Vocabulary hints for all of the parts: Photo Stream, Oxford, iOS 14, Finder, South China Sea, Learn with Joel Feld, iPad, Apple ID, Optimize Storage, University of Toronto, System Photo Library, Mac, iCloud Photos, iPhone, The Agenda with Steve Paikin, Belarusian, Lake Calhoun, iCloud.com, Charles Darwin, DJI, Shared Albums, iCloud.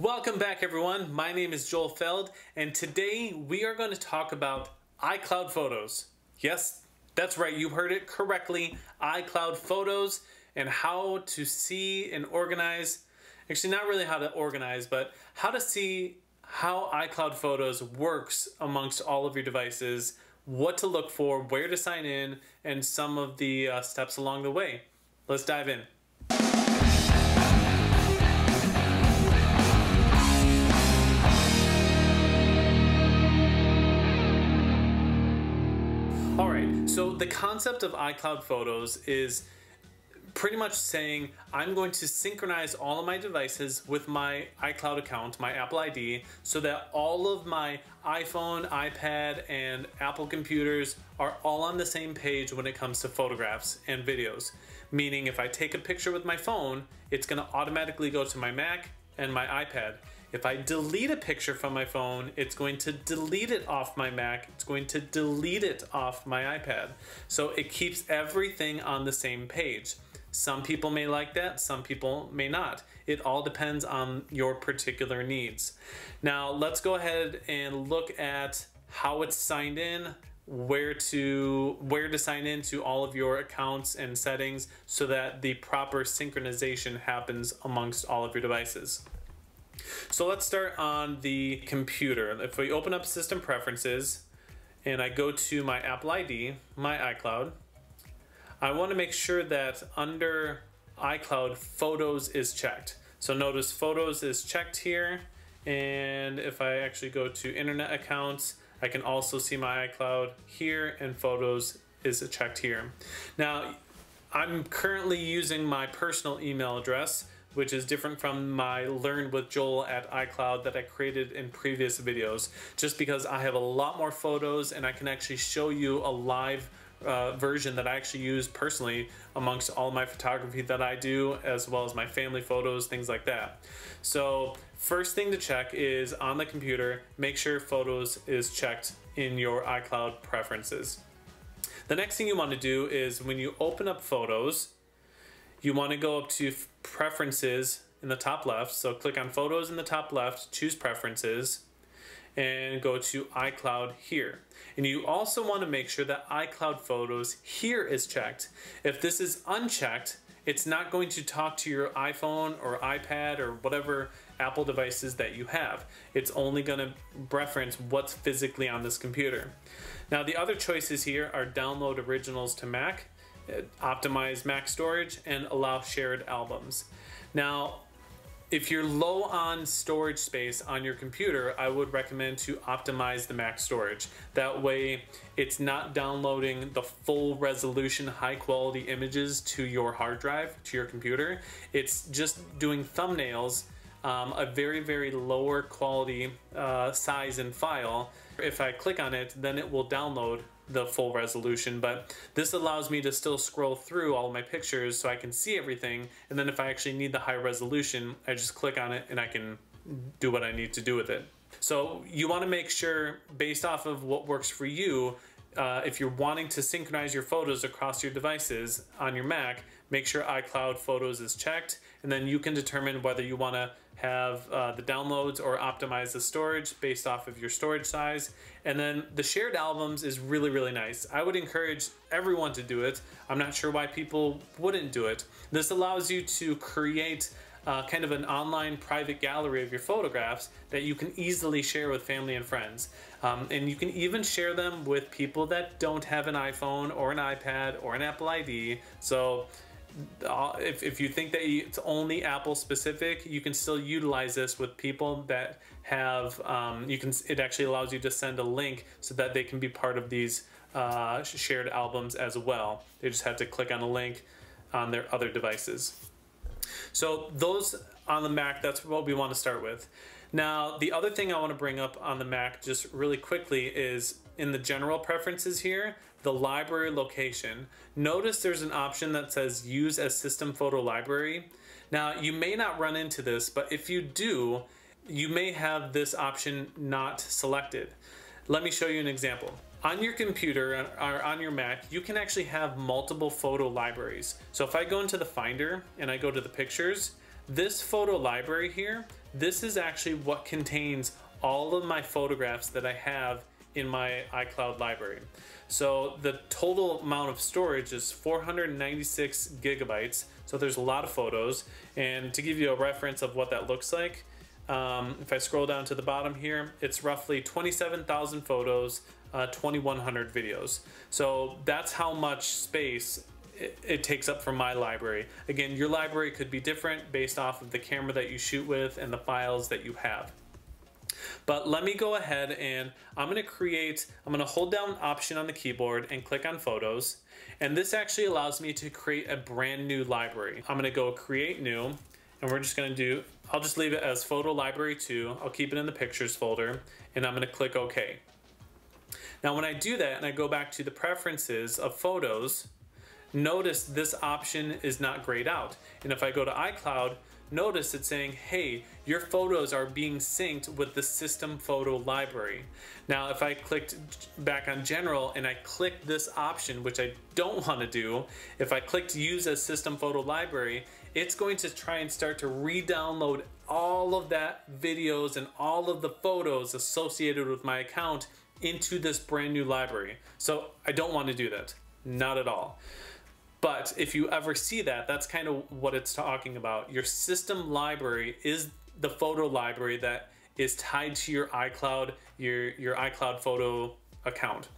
Welcome back, everyone. My name is Joel Feld, and today we are going to talk about iCloud Photos. Yes, that's right, you heard it correctly, iCloud Photos, and how to see and organize, actually not really how to organize, but how to see how iCloud Photos works amongst all of your devices, what to look for, where to sign in, and some of the steps along the way. Let's dive in. So the concept of iCloud Photos is pretty much saying I'm going to synchronize all of my devices with my iCloud account, my Apple ID, so that all of my iPhone, iPad, and Apple computers are all on the same page when it comes to photographs and videos. Meaning if I take a picture with my phone, it's going to automatically go to my Mac and my iPad. If I delete a picture from my phone, it's going to delete it off my Mac, it's going to delete it off my iPad. So it keeps everything on the same page. Some people may like that, some people may not. It all depends on your particular needs. Now let's go ahead and look at how it's signed in, where to sign in to all of your accounts and settings so that the proper synchronization happens amongst all of your devices. So let's start on the computer. If we open up System Preferences and I go to my Apple ID, my iCloud, I want to make sure that under iCloud, Photos is checked. So notice Photos is checked here, and if I actually go to Internet Accounts, I can also see my iCloud here, and Photos is checked here. Now, I'm currently using my personal email address, which is different from my Learn with Joel at iCloud that I created in previous videos, just because I have a lot more photos and I can actually show you a live version that I actually use personally amongst all my photography that I do, as well as my family photos, things like that. So first thing to check is on the computer, make sure Photos is checked in your iCloud preferences. The next thing you want to do is when you open up Photos, you want to go up to Preferences in the top left. So click on Photos in the top left, choose Preferences, and go to iCloud here. And you also want to make sure that iCloud Photos here is checked. If this is unchecked, it's not going to talk to your iPhone or iPad or whatever Apple devices that you have. It's only going to reference what's physically on this computer. Now the other choices here are Download Originals to Mac, Optimize Mac storage, and allow shared albums. Now, if you're low on storage space on your computer, I would recommend to optimize the Mac storage. That way it's not downloading the full resolution, high quality images to your hard drive, to your computer. It's just doing thumbnails, a very lower quality size and file. If I click on it, then it will download the full resolution, but this allows me to still scroll through all my pictures so I can see everything, and then if I actually need the high resolution, I just click on it and I can do what I need to do with it. So you want to make sure, based off of what works for you, if you're wanting to synchronize your photos across your devices on your Mac, make sure iCloud Photos is checked, and then you can determine whether you want to have the downloads or optimize the storage based off of your storage size. And then the shared albums is really nice. I would encourage everyone to do it. I'm not sure why people wouldn't do it. This allows you to create kind of an online private gallery of your photographs that you can easily share with family and friends. And you can even share them with people that don't have an iPhone or an iPad or an Apple ID. So if you think that it's only Apple specific, you can still utilize this with people that have, it actually allows you to send a link so that they can be part of these shared albums as well. They just have to click on a link on their other devices. So those on the Mac, that's what we want to start with. Now, the other thing I want to bring up on the Mac just really quickly is in the general preferences here, the library location. Notice there's an option that says use as System Photo Library. Now, you may not run into this, but if you do, you may have this option not selected. Let me show you an example. On your computer or on your Mac, you can actually have multiple photo libraries. So if I go into the Finder and I go to the pictures, this photo library here, This is actually what contains all of my photographs that I have in my iCloud library. So the total amount of storage is 496 gigabytes. So there's a lot of photos. And to give you a reference of what that looks like, if I scroll down to the bottom here, it's roughly 27,000 photos, 2,100 videos. So that's how much space it takes up from my library. Again, your library could be different based off of the camera that you shoot with and the files that you have. But let me go ahead and I'm going to hold down Option on the keyboard and click on Photos. And this actually allows me to create a brand new library. I'm going to go Create New, and we're just going to do, I'll just leave it as Photo Library 2. I'll keep it in the Pictures folder, and I'm going to click OK. Now when I do that and I go back to the Preferences of Photos, notice this option is not grayed out. And if I go to iCloud, notice it's saying, hey, your photos are being synced with the System Photo Library. Now, if I clicked back on General and I clicked this option, which I don't want to do, if I clicked Use as System Photo Library, it's going to try and start to re-download all of that videos and all of the photos associated with my account into this brand new library. So I don't want to do that, not at all. But if you ever see that, that's kind of what it's talking about. Your system library is the photo library that is tied to your iCloud, your iCloud photo account.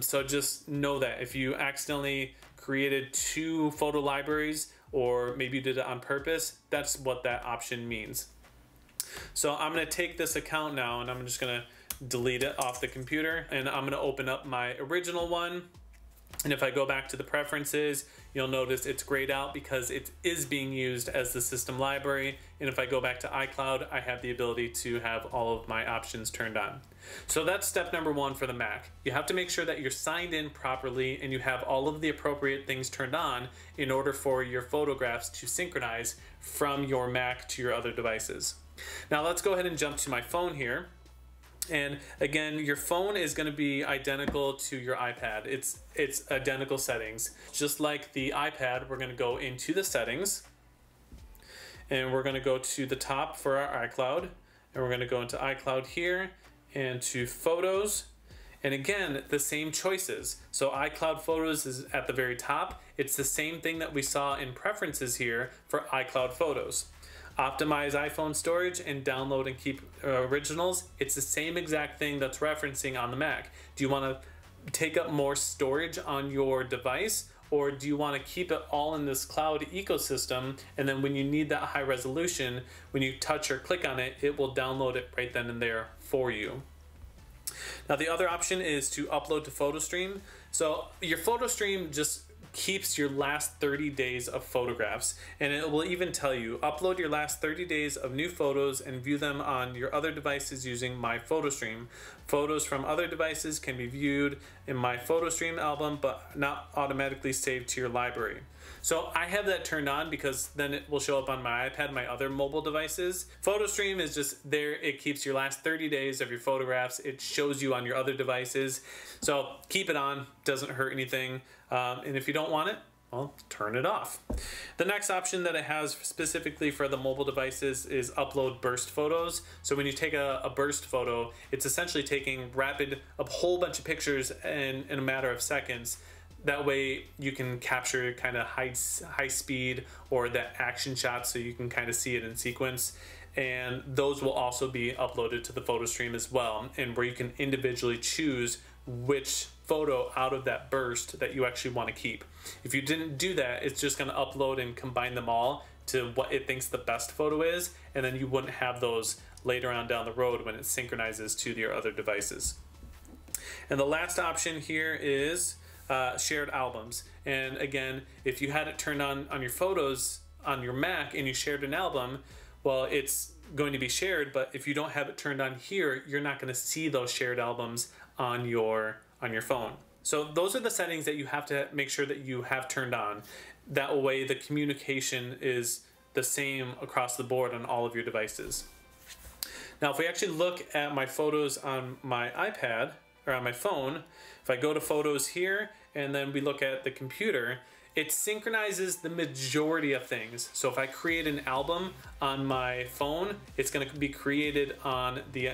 So just know that if you accidentally created two photo libraries, or maybe you did it on purpose, that's what that option means. So I'm gonna take this account now and I'm just gonna delete it off the computer, and I'm gonna open up my original one. And if I go back to the preferences, you'll notice it's grayed out because it is being used as the system library. And if I go back to iCloud, I have the ability to have all of my options turned on. So that's step number one for the Mac. You have to make sure that you're signed in properly and you have all of the appropriate things turned on in order for your photographs to synchronize from your Mac to your other devices. Now let's go ahead and jump to my phone here. And again, your phone is going to be identical to your iPad. It's identical settings. Just like the iPad, we're going to go into the settings, and we're going to go to the top for our iCloud, and we're going to go into iCloud here and to Photos. And again, the same choices. So iCloud Photos is at the very top. It's the same thing that we saw in Preferences here for iCloud Photos. Optimize iPhone storage and download and keep originals. It's the same exact thing that's referencing on the Mac. Do you want to take up more storage on your device, or do you want to keep it all in this cloud ecosystem, and then when you need that high resolution, when you touch or click on it, it will download it right then and there for you. Now the other option is to upload to Photo Stream. So your Photo Stream just keeps your last 30 days of photographs, and it will even tell you upload your last 30 days of new photos and view them on your other devices using My Photo Stream. Photos from other devices can be viewed in My Photo Stream album, but not automatically saved to your library. So I have that turned on because then it will show up on my iPad, my other mobile devices. Photo Stream is just there. It keeps your last 30 days of your photographs. It shows you on your other devices. So keep it on, doesn't hurt anything. And if you don't want it, well, turn it off. The next option that it has specifically for the mobile devices is upload burst photos. So when you take a burst photo, it's essentially taking a whole bunch of pictures in a matter of seconds. That way you can capture kind of high speed or the action shots, so you can kind of see it in sequence. And those will also be uploaded to the photo stream as well, and where you can individually choose which photo out of that burst that you actually want to keep. If you didn't do that, it's just going to upload and combine them all to what it thinks the best photo is, and then you wouldn't have those later on down the road when it synchronizes to your other devices. And the last option here is shared albums. And again, if you had it turned on your photos on your Mac and you shared an album, well, it's going to be shared, but if you don't have it turned on here, you're not going to see those shared albums on your phone. So those are the settings that you have to make sure that you have turned on. That way the communication is the same across the board on all of your devices. Now, if we actually look at my photos on my iPad, or on my phone, if I go to Photos here and then we look at the computer, It synchronizes the majority of things. So if I create an album on my phone, it's going to be created on the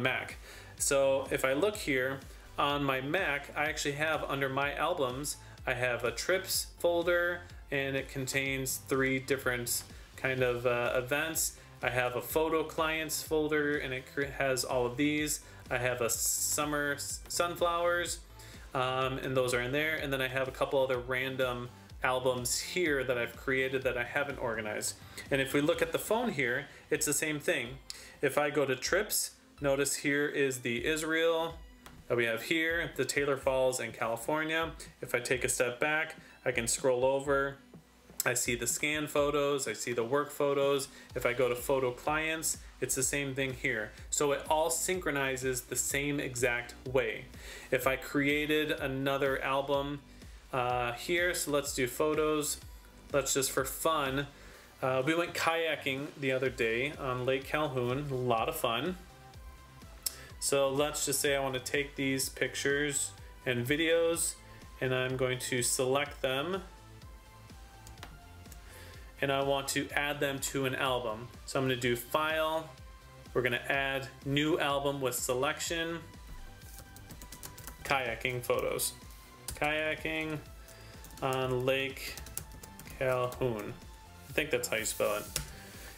Mac. So if I look here on my Mac, I actually have under my albums, I have a trips folder, and it contains 3 different kind of events. I have a photo clients folder, and it has all of these. I have a summer sunflowers, and those are in there. And then I have a couple other random albums here that I've created that I haven't organized. And if we look at the phone here, it's the same thing. If I go to trips, notice here is the Israel that we have here, the Taylor Falls in California. If I take a step back, I can scroll over. I see the scan photos, I see the work photos. If I go to photo clients, it's the same thing here. So it all synchronizes the same exact way. If I created another album here, so let's do photos. Let's just for fun. We went kayaking the other day on Lake Calhoun, a lot of fun. So let's just say I want to take these pictures and videos, and I'm going to select them, and I want to add them to an album. So I'm gonna do file, we're gonna add new album with selection, kayaking photos. Kayaking on Lake Calhoun. I think that's how you spell it.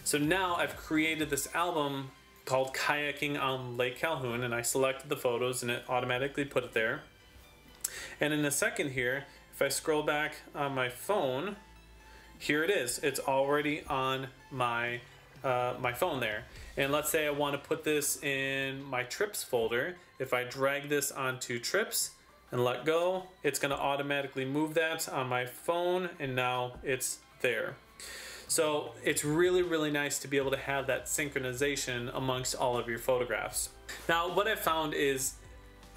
So now I've created this album called Kayaking on Lake Calhoun, and I selected the photos and it automatically put it there. And in a second here, if I scroll back on my phone, here it is. It's already on my my phone there. And let's say I want to put this in my trips folder. If I drag this onto trips and let go, it's going to automatically move that on my phone, and now it's there. So it's really, really nice to be able to have that synchronization amongst all of your photographs. Now, what I found is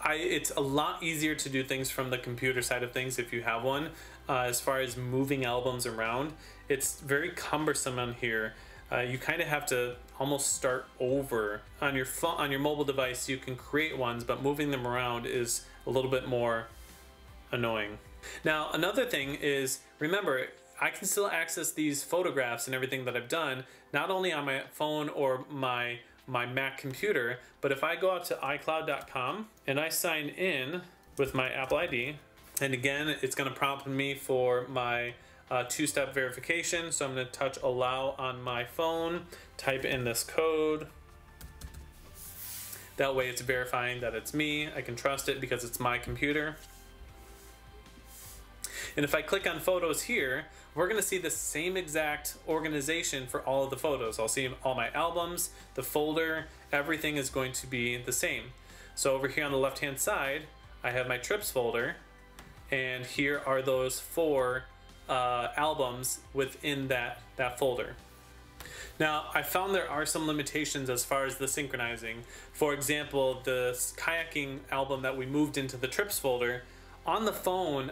it's a lot easier to do things from the computer side of things if you have one. As far as moving albums around, it's very cumbersome on here. You kind of have to almost start over. On your phone, on your mobile device, you can create ones, but moving them around is a little bit more annoying. Now, another thing is, remember, I can still access these photographs and everything that I've done, not only on my phone or my Mac computer, but if I go out to iCloud.com and I sign in with my Apple ID, and again, it's gonna prompt me for my two-step verification. So I'm gonna touch allow on my phone, type in this code. That way it's verifying that it's me. I can trust it because it's my computer. And if I click on photos here, we're gonna see the same exact organization for all of the photos. I'll see all my albums, the folder, everything is going to be the same. So over here on the left-hand side, I have my trips folder, and here are those 4 albums within that folder. Now, I found there are some limitations as far as the synchronizing. For example, the kayaking album that we moved into the trips folder, on the phone,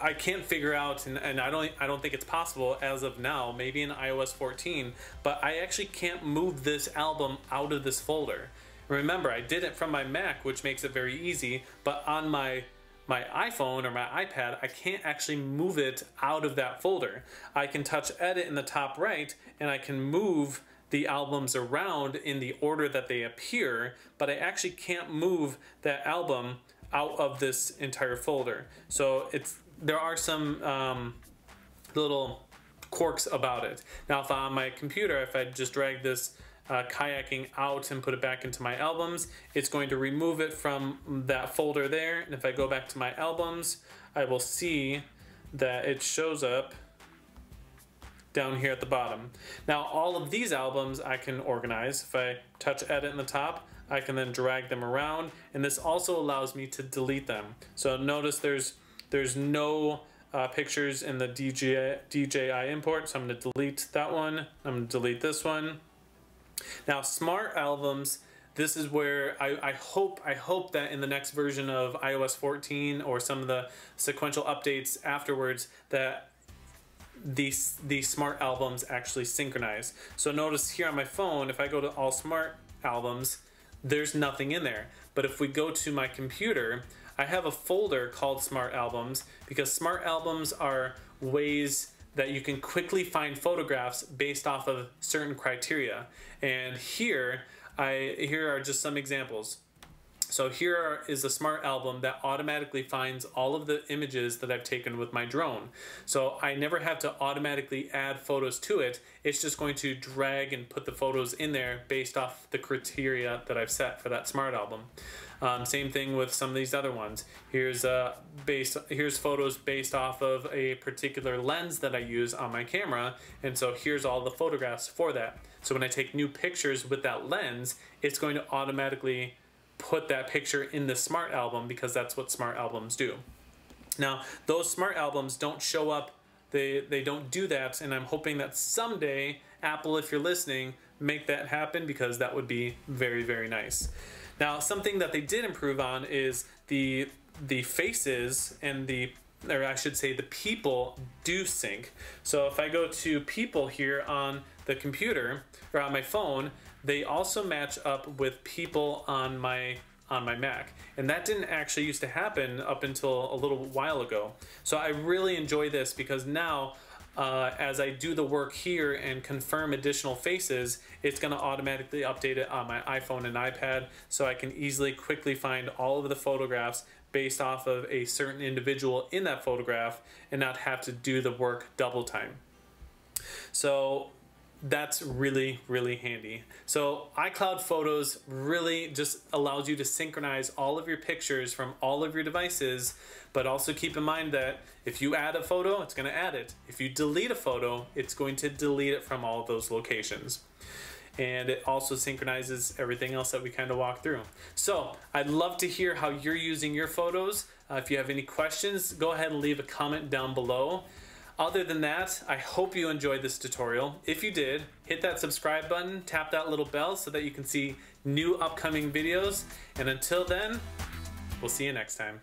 I can't figure out, and I don't think it's possible as of now, maybe in iOS 14, but I actually can't move this album out of this folder. Remember, I did it from my Mac, which makes it very easy, but on my iPhone or my iPad, I can't actually move it out of that folder. I can touch edit in the top right, and I can move the albums around in the order that they appear, but I actually can't move that album out of this entire folder. So there are some little quirks about it. Now, if on my computer, if I just drag this kayaking out and put it back into my albums, it's going to remove it from that folder there. And if I go back to my albums, I will see that it shows up down here at the bottom. Now, all of these albums I can organize. If I touch edit in the top, I can then drag them around, and this also allows me to delete them. So notice there's no pictures in the DJI import, so I'm gonna delete that one, I'm gonna delete this one. Now, smart albums, this is where I hope that in the next version of iOS 14 or some of the sequential updates afterwards, that these smart albums actually synchronize. So notice here on my phone, if I go to all smart albums, there's nothing in there. But if we go to my computer, I have a folder called Smart Albums because Smart Albums are ways that you can quickly find photographs based off of certain criteria. And here are just some examples. So here is the Smart Album that automatically finds all of the images that I've taken with my drone. So I never have to automatically add photos to it. It's just going to drag and put the photos in there based off the criteria that I've set for that Smart Album. Same thing with some of these other ones. Here's photos based off of a particular lens that I use on my camera, and so here's all the photographs for that. So when I take new pictures with that lens, it's going to automatically put that picture in the Smart Album because that's what Smart Albums do. Now, those Smart Albums don't show up, they don't do that, and I'm hoping that someday, Apple, if you're listening, make that happen because that would be very, very nice. Now, something that they did improve on is the faces and or I should say the people do sync. So if I go to people here on the computer or on my phone, they also match up with people on my Mac. And that didn't actually used to happen up until a little while ago. So I really enjoy this because now as I do the work here and confirm additional faces, it's going to automatically update it on my iPhone and iPad so I can easily quickly find all of the photographs based off of a certain individual in that photograph and not have to do the work double time. So that's really, really handy. So iCloud Photos really just allows you to synchronize all of your pictures from all of your devices, but also keep in mind that if you add a photo, it's going to add it. If you delete a photo, it's going to delete it from all of those locations. And it also synchronizes everything else that we kind of walked through. So I'd love to hear how you're using your photos. If you have any questions, go ahead and leave a comment down below. Other than that, I hope you enjoyed this tutorial. If you did, hit that subscribe button, tap that little bell so that you can see new upcoming videos. And until then, we'll see you next time.